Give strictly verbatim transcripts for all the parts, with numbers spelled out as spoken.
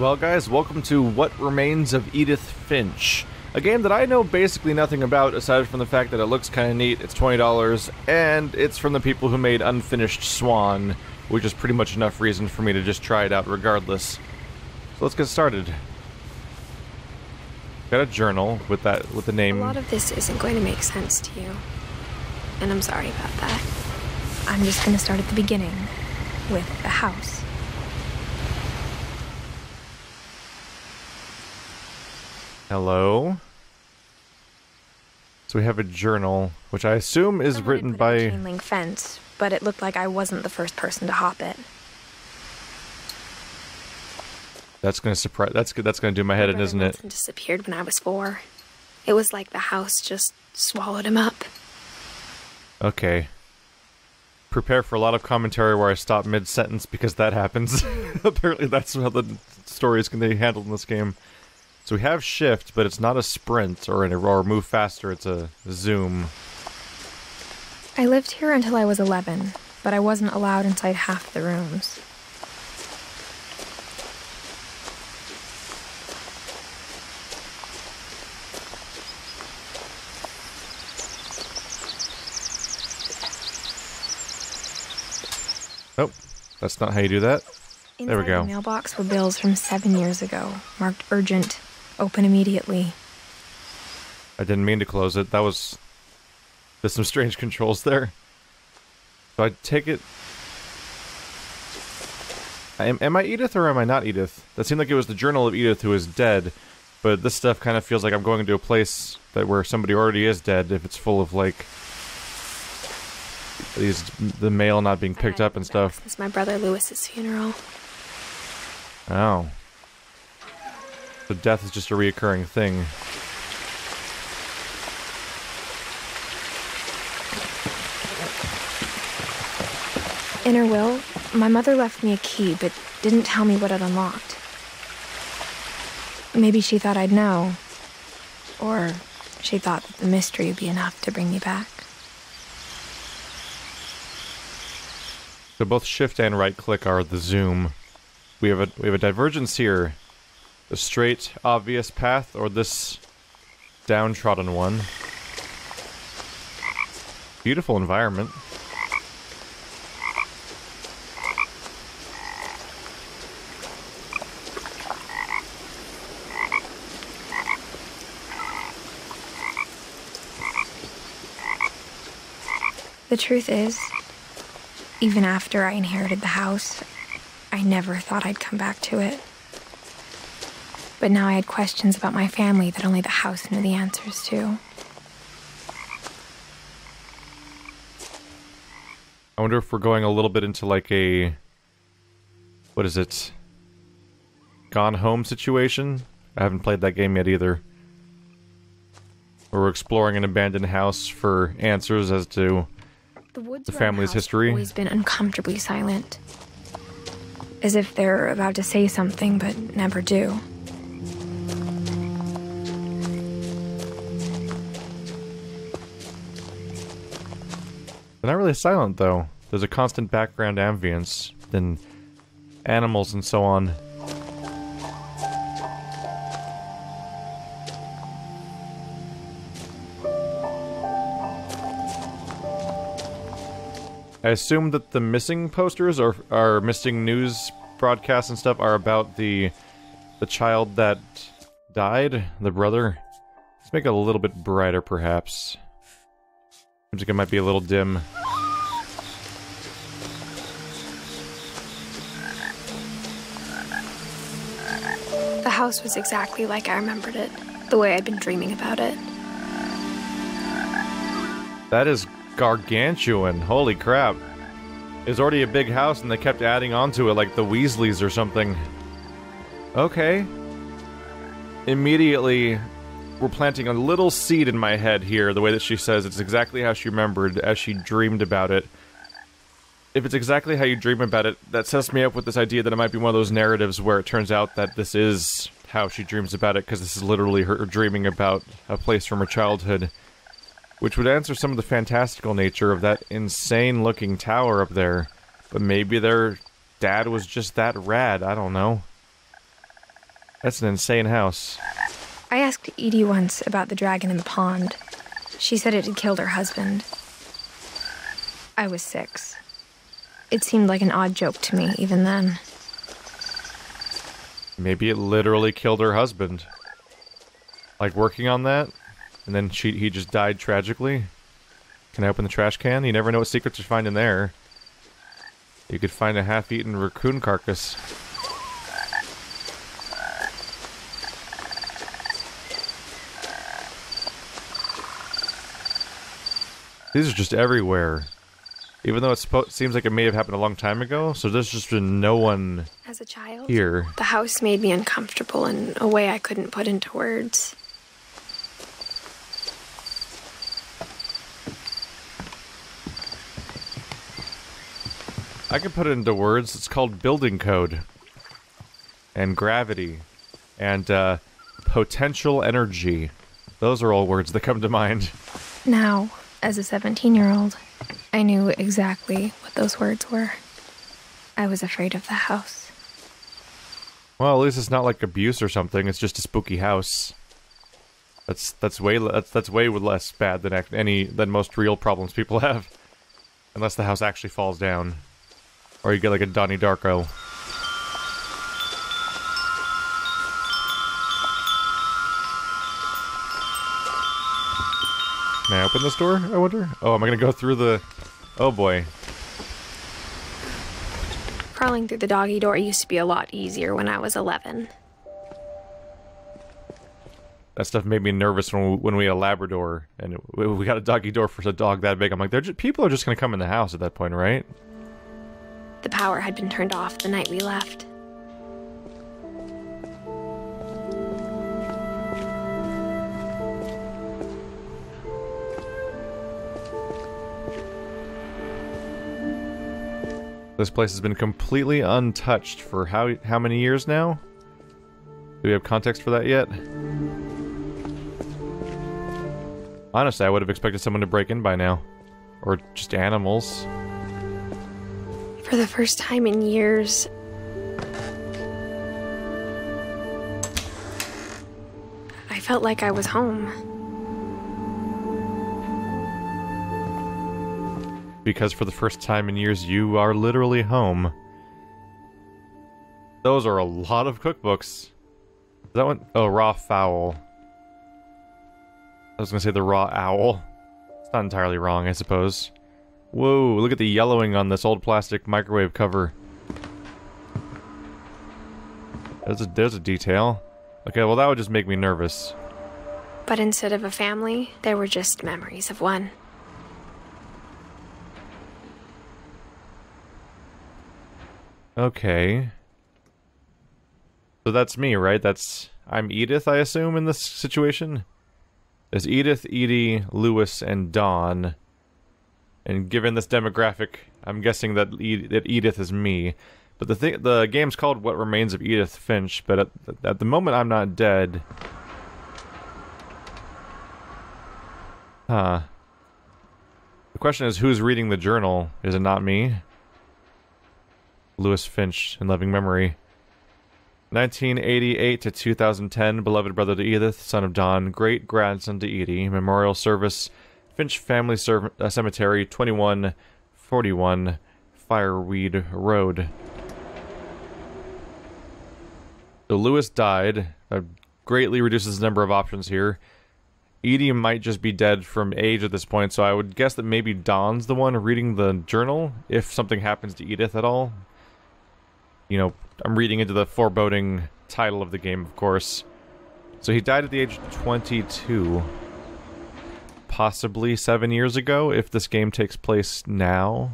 Well guys, welcome to What Remains of Edith Finch, a game that I know basically nothing about aside from the fact that it looks kind of neat, it's twenty dollars, and it's from the people who made Unfinished Swan, which is pretty much enough reason for me to just try it out regardless. So let's get started. Got a journal with that with the name. A lot of this isn't going to make sense to you, and I'm sorry about that. I'm just going to start at the beginning with the house. Hello. So we have a journal, which I assume is written by a chain link fence, but it looked like I wasn't the first person to hop it. That's gonna surprise. That's that's gonna do my head in, isn't it? Milton disappeared when I was four. It was like the house just swallowed him up. Okay. Prepare for a lot of commentary where I stop mid-sentence because that happens. Apparently, that's how the stories can be handled in this game. So we have shift, but it's not a sprint or an or move faster, it's a zoom. I lived here until I was eleven, but I wasn't allowed inside half the rooms. Oh, that's not how you do that. Inside there we go. The mailbox were bills from seven years ago, marked urgent. Open immediately. I didn't mean to close it. That was... There's some strange controls there. So I take it... Am, am I Edith or am I not Edith? That seemed like it was the journal of Edith who is dead. But this stuff kind of feels like I'm going into a place that where somebody already is dead if it's full of, like... These, the mail not being picked up and stuff. It's my brother Lewis's funeral. Oh. So death is just a reoccurring thing. In her will, my mother left me a key, but didn't tell me what it unlocked. Maybe she thought I'd know. Or she thought that the mystery would be enough to bring me back. So both shift and right click are the zoom. We have a we have a divergence here. The straight, obvious path, or this downtrodden one. Beautiful environment. The truth is, even after I inherited the house, I never thought I'd come back to it. But now I had questions about my family that only the house knew the answers to. I wonder if we're going a little bit into like a... What is it? Gone Home situation? I haven't played that game yet either. Where we're exploring an abandoned house for answers as to the, woods the family's history. The always been uncomfortably silent. As if they're about to say something, but never do. They're not really silent, though. There's a constant background ambience, and animals and so on. I assume that the missing posters, or our missing news broadcasts and stuff, are about the the child that died, the brother. Let's make it a little bit brighter, perhaps. I think it might be a little dim. The house was exactly like I remembered it, the way I'd been dreaming about it. That is gargantuan. Holy crap. It's already a big house and they kept adding on to it like the Weasleys or something. Okay. Immediately... We're planting a little seed in my head here, the way that she says it's exactly how she remembered as she dreamed about it. If it's exactly how you dream about it, that sets me up with this idea that it might be one of those narratives where it turns out that this is how she dreams about it, because this is literally her dreaming about a place from her childhood, which would answer some of the fantastical nature of that insane-looking tower up there. But maybe their dad was just that rad, I don't know. That's an insane house. I asked Edie once about the dragon in the pond. She said it had killed her husband. I was six. It seemed like an odd joke to me, even then. Maybe it literally killed her husband. Like, working on that, and then she he just died tragically. Can I open the trash can? You never know what secrets you find in there. You could find a half-eaten raccoon carcass. These are just everywhere. Even though it seems like it may have happened a long time ago, so there's just been no one As a child, here. The house made me uncomfortable in a way I couldn't put into words. I can put it into words. It's called building code. And gravity. And, uh, potential energy. Those are all words that come to mind. Now, as a seventeen-year-old, I knew exactly what those words were. I was afraid of the house. Well, at least it's not like abuse or something. It's just a spooky house. That's that's way that's, that's way less bad than any than most real problems people have, unless the house actually falls down, or you get like a Donnie Darko. Can I open this door, I wonder? Oh, am I gonna go through the... Oh boy. Crawling through the doggy door used to be a lot easier when I was eleven. That stuff made me nervous when we, when we had a Labrador, and we got a doggy door for a dog that big. I'm like, they're just, people are just gonna come in the house at that point, right? The power had been turned off the night we left. This place has been completely untouched for how how many years now? Do we have context for that yet? Honestly, I would have expected someone to break in by now. Or just animals. For the first time in years... I felt like I was home. Because for the first time in years, you are literally home. Those are a lot of cookbooks. Is that one? Oh, raw fowl. I was gonna say the raw owl. It's not entirely wrong, I suppose. Whoa, look at the yellowing on this old plastic microwave cover. There's a, there's a detail. Okay, well that would just make me nervous. But instead of a family, there were just memories of one. Okay. So that's me, right? That's... I'm Edith, I assume, in this situation? There's Edith, Edie, Lewis, and Dawn. And given this demographic, I'm guessing that that Edith is me. But the thing, the game's called What Remains of Edith Finch, but at, at the moment I'm not dead. Huh. The question is, who's reading the journal? Is it not me? Lewis Finch, in loving memory. nineteen eighty-eight to two thousand ten, beloved brother to Edith, son of Don, great grandson to Edie, memorial service... Finch Family Serv uh, Cemetery, twenty-one forty-one, Fireweed Road. So Lewis died. That greatly reduces the number of options here. Edie might just be dead from age at this point, so I would guess that maybe Don's the one reading the journal, if something happens to Edith at all. You know, I'm reading into the foreboding title of the game, of course. So he died at the age of twenty-two. Possibly seven years ago, if this game takes place now.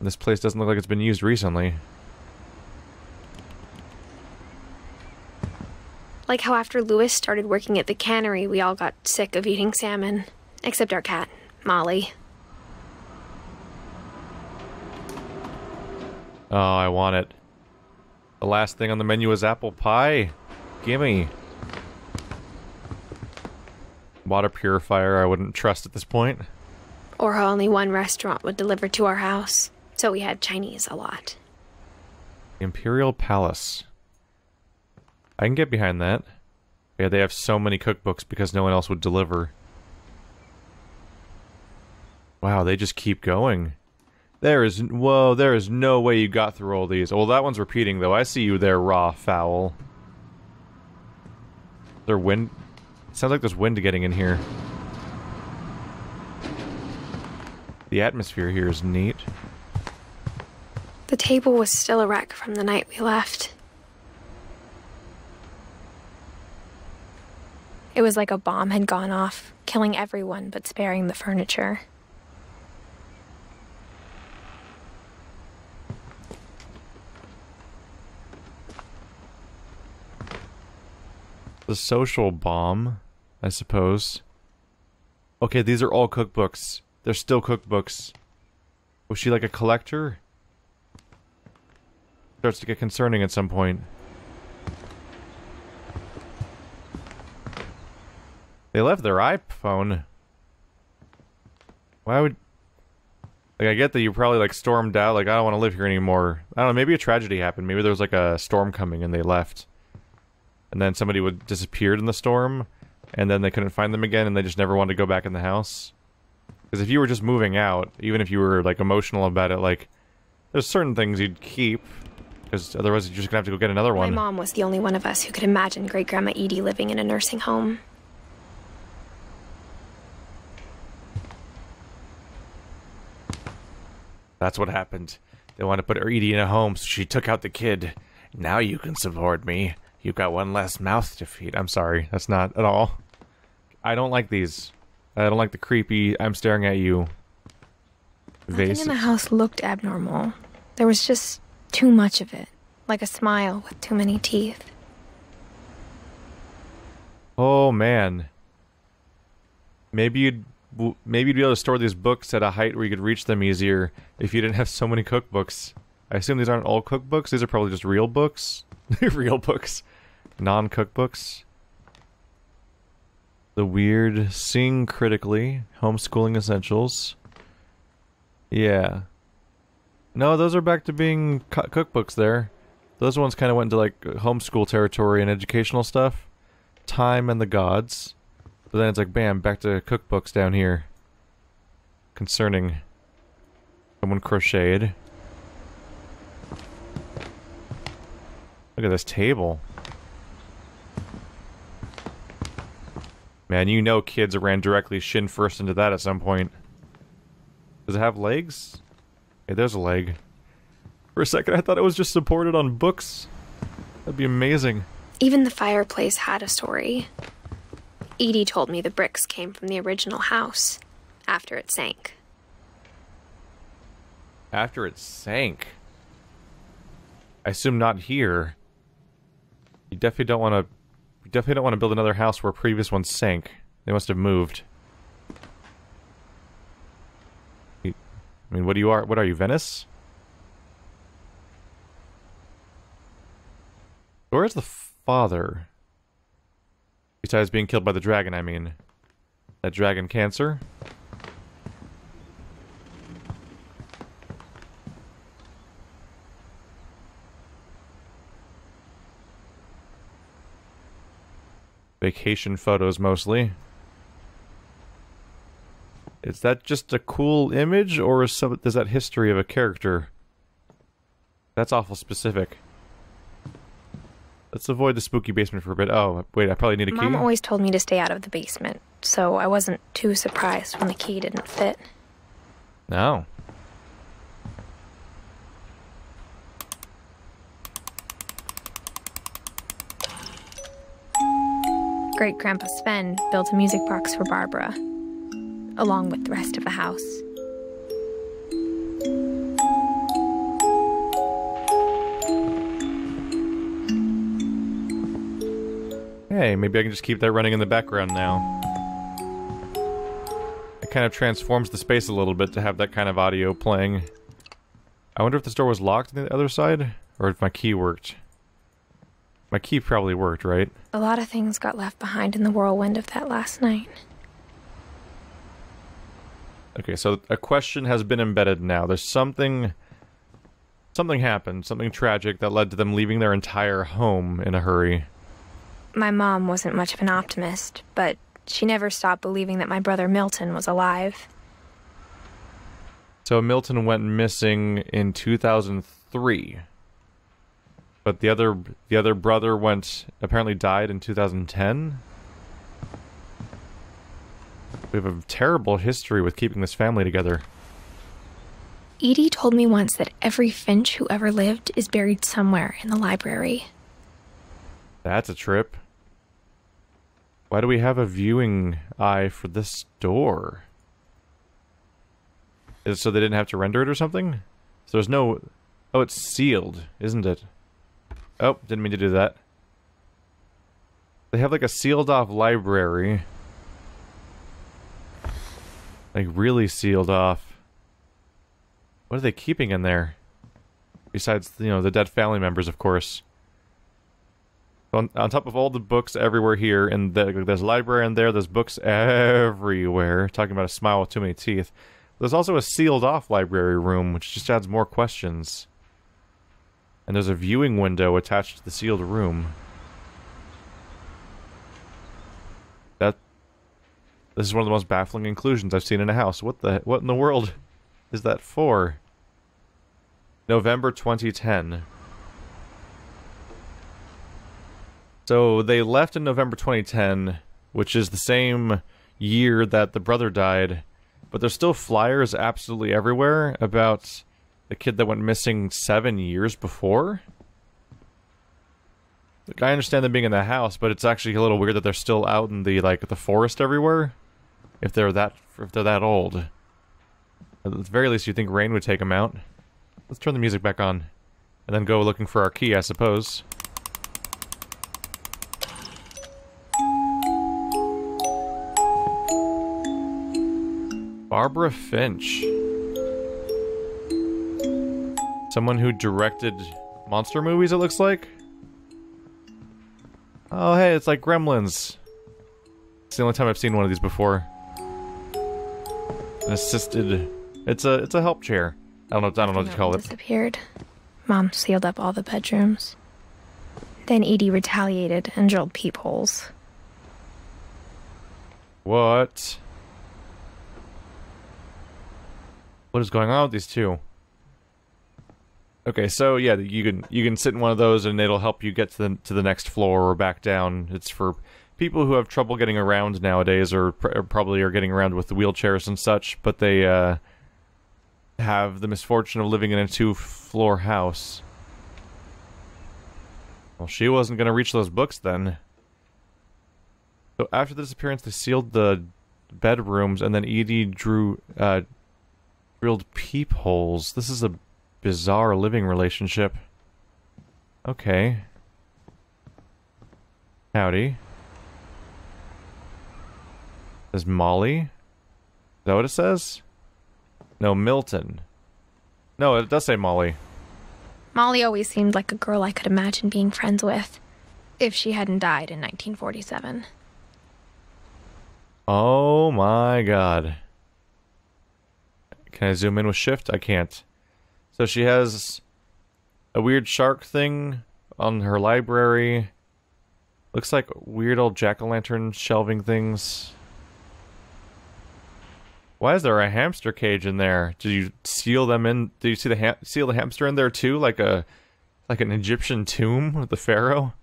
This place doesn't look like it's been used recently. Like how after Lewis started working at the cannery, we all got sick of eating salmon. Except our cat, Molly. Oh, I want it. The last thing on the menu is apple pie. Gimme. Water purifier I wouldn't trust at this point. Or how only one restaurant would deliver to our house, so we had Chinese a lot. Imperial Palace. I can get behind that. Yeah, they have so many cookbooks because no one else would deliver. Wow, they just keep going. There is... Whoa, there is no way you got through all these. Well, that one's repeating, though. I see you there, raw fowl. There wind... Sounds like there's wind getting in here. The atmosphere here is neat. The table was still a wreck from the night we left. It was like a bomb had gone off, killing everyone but sparing the furniture. The social bomb, I suppose. Okay, these are all cookbooks. They're still cookbooks. Was she like a collector? Starts to get concerning at some point. They left their iPhone. Why would... Like, I get that you probably, like, stormed out. Like, I don't want to live here anymore. I don't know, maybe a tragedy happened. Maybe there was, like, a storm coming and they left. And then somebody would disappeared in the storm, and then they couldn't find them again, and they just never wanted to go back in the house. Because if you were just moving out, even if you were, like, emotional about it, like, there's certain things you'd keep, because otherwise you're just gonna have to go get another one. My mom was the only one of us who could imagine Great-Grandma Edie living in a nursing home. That's what happened. They wanted to put Edie in a home, so she took out the kid. Now you can support me. You've got one less mouth to feed. I'm sorry. That's not at all. I don't like these. I don't like the creepy, I'm staring at you. Nothing in the house looked abnormal. There was just too much of it. Like a smile with too many teeth. Oh, man. Maybe you'd... Maybe you'd be able to store these books at a height where you could reach them easier if you didn't have so many cookbooks. I assume these aren't all cookbooks. These are probably just real books. Real books. Non-cookbooks. The weird sing critically. Homeschooling essentials. Yeah. No, those are back to being co cookbooks there. Those ones kind of went into like homeschool territory and educational stuff. Time and the Gods. But then it's like, bam, back to cookbooks down here. Concerning. Someone crocheted. Look at this table. Man, you know kids ran directly shin first into that at some point. Does it have legs? Hey, there's a leg. For a second, I thought it was just supported on books. That'd be amazing. Even the fireplace had a story. Edie told me the bricks came from the original house, after it sank. After it sank? I assume not here. You definitely don't want to... You definitely don't want to build another house where a previous one sank. They must have moved. You, I mean, what do you are? What are you, Venice? Where's the father? Besides being killed by the dragon, I mean. That dragon cancer? Vacation photos, mostly. Is that just a cool image, or is, some, is that history of a character? That's awful specific. Let's avoid the spooky basement for a bit. Oh, wait, I probably need a key. Mom always told me to stay out of the basement, so I wasn't too surprised when the key didn't fit. No. Great-Grandpa Sven built a music box for Barbara, along with the rest of the house. Hey, maybe I can just keep that running in the background now. It kind of transforms the space a little bit to have that kind of audio playing. I wonder if this door was locked on the other side, or if my key worked. My key probably worked, right? A lot of things got left behind in the whirlwind of that last night. Okay, so a question has been embedded now. There's something... Something happened, something tragic that led to them leaving their entire home in a hurry. My mom wasn't much of an optimist, but she never stopped believing that my brother Milton was alive. So Milton went missing in two thousand three. But the other the other brother went apparently died in two thousand ten. We have a terrible history with keeping this family together. Edie told me once that every Finch who ever lived is buried somewhere in the library. That's a trip. Why do we have a viewing eye for this door? Is it so they didn't have to render it or something? So there's no... Oh, it's sealed, isn't it? Oh, didn't mean to do that. They have like a sealed off library. Like really sealed off. What are they keeping in there? Besides, you know, the dead family members, of course. On, on top of all the books everywhere here, and the, there's a library in there, there's books everywhere. Talking about a smile with too many teeth. There's also a sealed off library room, which just adds more questions. And there's a viewing window attached to the sealed room. That... This is one of the most baffling inclusions I've seen in a house. What the... What in the world is that for? November twenty ten. So they left in November twenty ten, which is the same year that the brother died. But there's still flyers absolutely everywhere about... the kid that went missing seven years before? Like, I understand them being in the house, but it's actually a little weird that they're still out in the, like, the forest everywhere. If they're that, if they're that old. At the very least, you'd think rain would take them out. Let's turn the music back on. And then go looking for our key, I suppose. Barbara Finch. Someone who directed monster movies, it looks like. Oh, hey, it's like Gremlins. It's the only time I've seen one of these before. An assisted... It's a it's a help chair. I don't know, I don't know what you call it. Disappeared. Mom sealed up all the bedrooms. Then Edie retaliated and drilled peepholes. What? What is going on with these two? Okay, so yeah, you can you can sit in one of those and it'll help you get to the to the next floor or back down. It's for people who have trouble getting around nowadays, or, pr or probably are getting around with the wheelchairs and such. But they uh, have the misfortune of living in a two-floor house. Well, she wasn't going to reach those books then. So after the disappearance, they sealed the bedrooms, and then Edie drew uh, drilled peepholes. This is a bizarre living relationship. Okay. Howdy. Is Molly? Is that what it says? No, Milton. No, it does say Molly. Molly always seemed like a girl I could imagine being friends with, if she hadn't died in nineteen forty-seven. Oh my god. Can I zoom in with shift? I can't. So she has a weird shark thing on her library. Looks like weird old jack-o'-lantern shelving things. Why is there a hamster cage in there? Did you seal them in? Did you see the ha seal the hamster in there too? Like a like an Egyptian tomb with the pharaoh?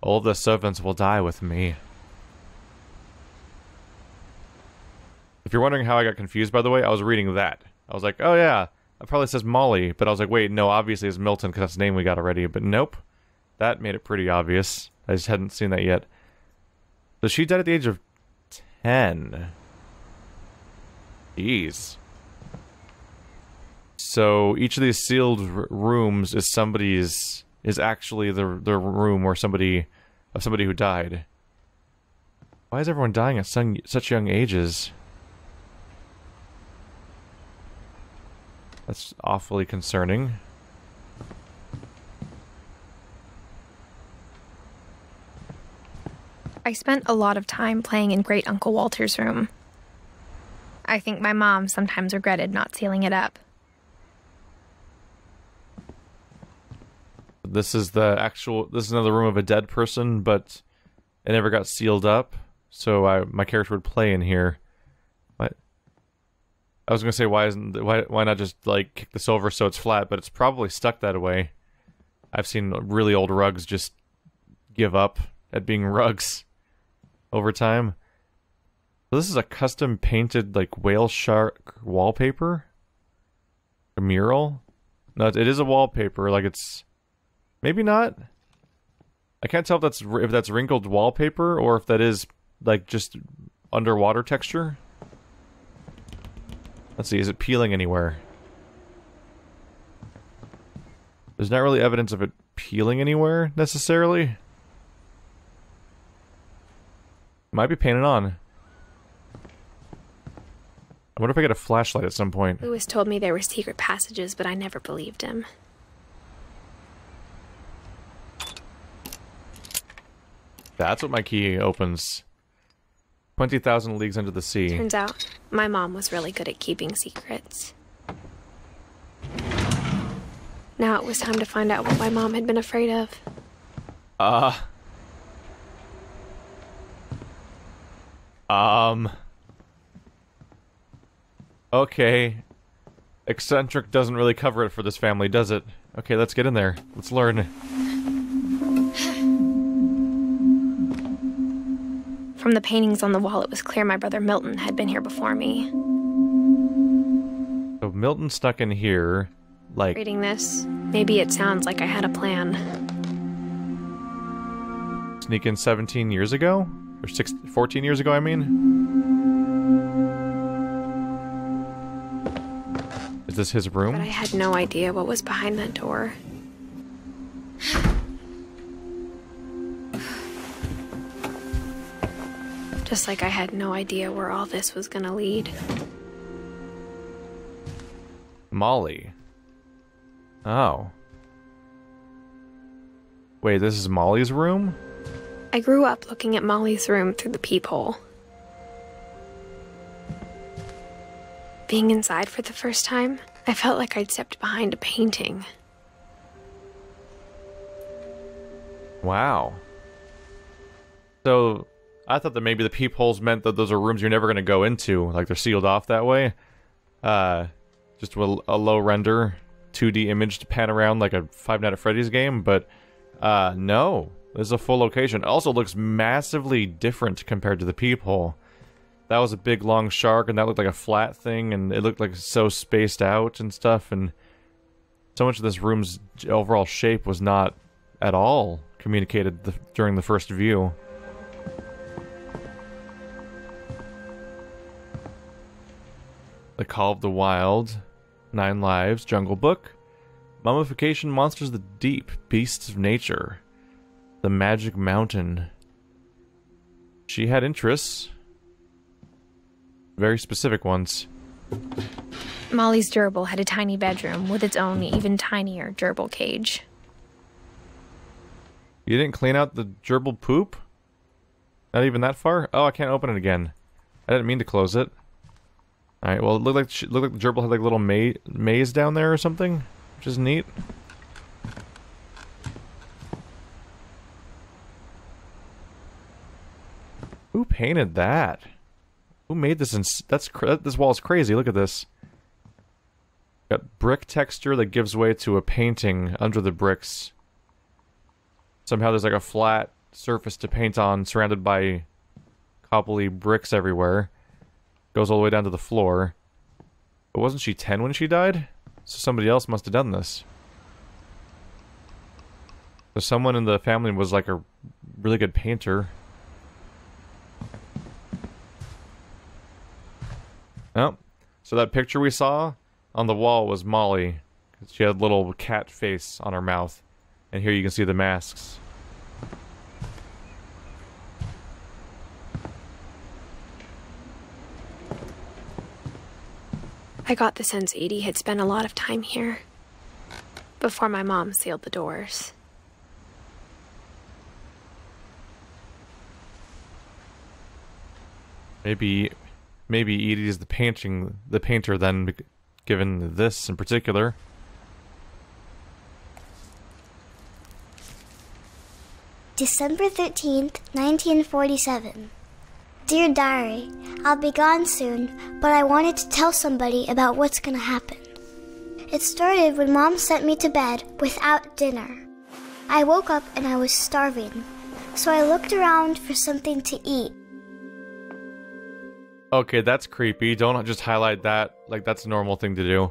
All the servants will die with me. If you're wondering how I got confused, by the way, I was reading that. I was like, oh yeah. It probably says Molly, but I was like, wait, no, obviously it's Milton, because that's the name we got already, but nope. That made it pretty obvious. I just hadn't seen that yet. So she died at the age of ten. Jeez. So each of these sealed r rooms is somebody's... is actually the, the room or somebody... of somebody who died. Why is everyone dying at some, such young ages? That's awfully concerning. I spent a lot of time playing in Great Uncle Walter's room. I think my mom sometimes regretted not sealing it up. This is the actual... This is another room of a dead person, but It never got sealed up, so I my character would play in here. But I was gonna say, why isn't why why not just like kick this over so it's flat? But it's probably stuck that way. I've seen really old rugs just give up at being rugs over time. So this is a custom painted like whale shark wallpaper, a mural. No, it is a wallpaper. Like it's maybe not. I can't tell if that's if that's wrinkled wallpaper or if that is like just underwater texture. Let's see, is it peeling anywhere? There's not really evidence of it peeling anywhere necessarily. Might be painted on. I wonder if I get a flashlight at some point. Lewis told me there were secret passages, but I never believed him. That's what my key opens. twenty thousand Leagues Under the Sea. Turns out, my mom was really good at keeping secrets. Now it was time to find out what my mom had been afraid of. Uh... Um... Okay. Eccentric doesn't really cover it for this family, does it? Okay, let's get in there. Let's learn. From the paintings on the wall, it was clear my brother Milton had been here before me. So Milton stuck in here, like... Reading this, maybe it sounds like I had a plan. Sneak in seventeen years ago? Or six, fourteen years ago, I mean? Is this his room? But I had no idea what was behind that door. Just like I had no idea where all this was gonna lead. Molly. Oh. Wait, this is Molly's room? I grew up looking at Molly's room through the peephole. Being inside for the first time, I felt like I'd stepped behind a painting. Wow. So... I thought that maybe the peepholes meant that those are rooms you're never going to go into. Like, they're sealed off that way. Uh, just with a low render, two D image to pan around like a Five Nights at Freddy's game, but... Uh, no. This is a full location. It also looks massively different compared to the peephole. That was a big, long shark, and that looked like a flat thing, and it looked like so spaced out and stuff, and... So much of this room's overall shape was not at all communicated the, during the first view. The Call of the Wild, Nine Lives, Jungle Book, Mummification, Monsters of the Deep, Beasts of Nature, The Magic Mountain. She had interests. Very specific ones. Molly's gerbil had a tiny bedroom with its own even tinier gerbil cage. You didn't clean out the gerbil poop? Not even that far? Oh, I can't open it again. I didn't mean to close it. Alright, well, it looked like, she, looked like the gerbil had like a little ma maze down there or something, which is neat. Who painted that? Who made this? Ins that's cr this wall's crazy. Look at this. Got brick texture that gives way to a painting under the bricks. Somehow there's like a flat surface to paint on, surrounded by cobbly bricks everywhere. Goes all the way down to the floor. But wasn't she ten when she died? So somebody else must have done this. So someone in the family was like a really good painter. Oh. So that picture we saw on the wall was Molly. She had a little cat face on her mouth. And here you can see the masks. I got the sense Edie had spent a lot of time here, before my mom sealed the doors. Maybe, maybe Edie is the painting, the painter then, given this in particular. December thirteenth, nineteen forty-seven. Dear Diary, I'll be gone soon, but I wanted to tell somebody about what's gonna happen. It started when Mom sent me to bed without dinner. I woke up and I was starving, so I looked around for something to eat. Okay, that's creepy. Don't just highlight that. Like, that's a normal thing to do.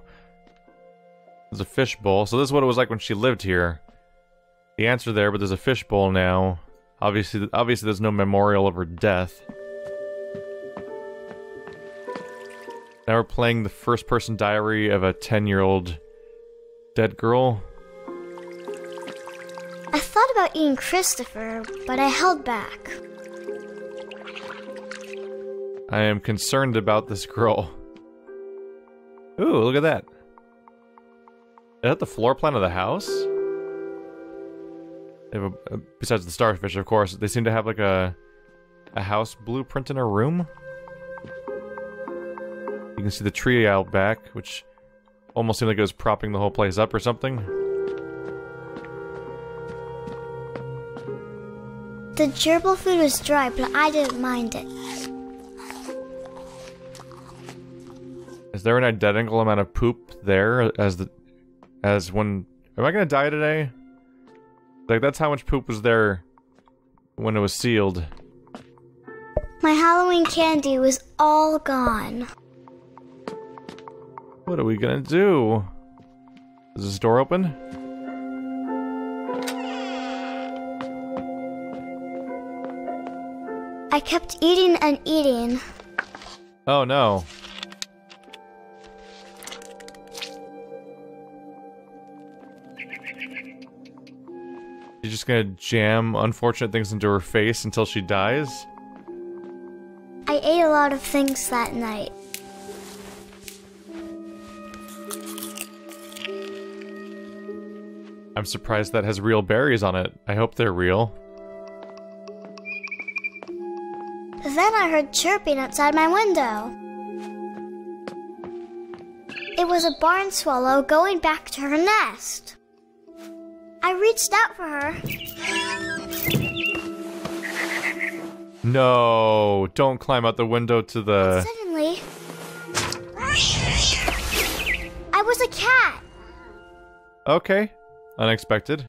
There's a fishbowl. So this is what it was like when she lived here. The answer there, but there's a fishbowl now. Obviously, obviously there's no memorial of her death. Now we're playing the first-person diary of a ten-year-old dead girl. I thought about eating Christopher, but I held back. I am concerned about this girl. Ooh, look at that. Is that the floor plan of the house? They have a, besides the starfish, of course, they seem to have like a a house blueprint in her room. You can see the tree out back, which almost seemed like it was propping the whole place up or something. The gerbil food was dry, but I didn't mind it. Is there an identical amount of poop there as the as when... Am I gonna die today? Like, that's how much poop was there when it was sealed. My Halloween candy was all gone. What are we gonna do? Is this door open? I kept eating and eating. Oh no. You're just gonna jam unfortunate things into her face until she dies? I ate a lot of things that night. I'm surprised that has real berries on it. I hope they're real. Then I heard chirping outside my window. It was a barn swallow going back to her nest. I reached out for her. No, don't climb out the window to the... And suddenly... I was a cat! Okay. Unexpected.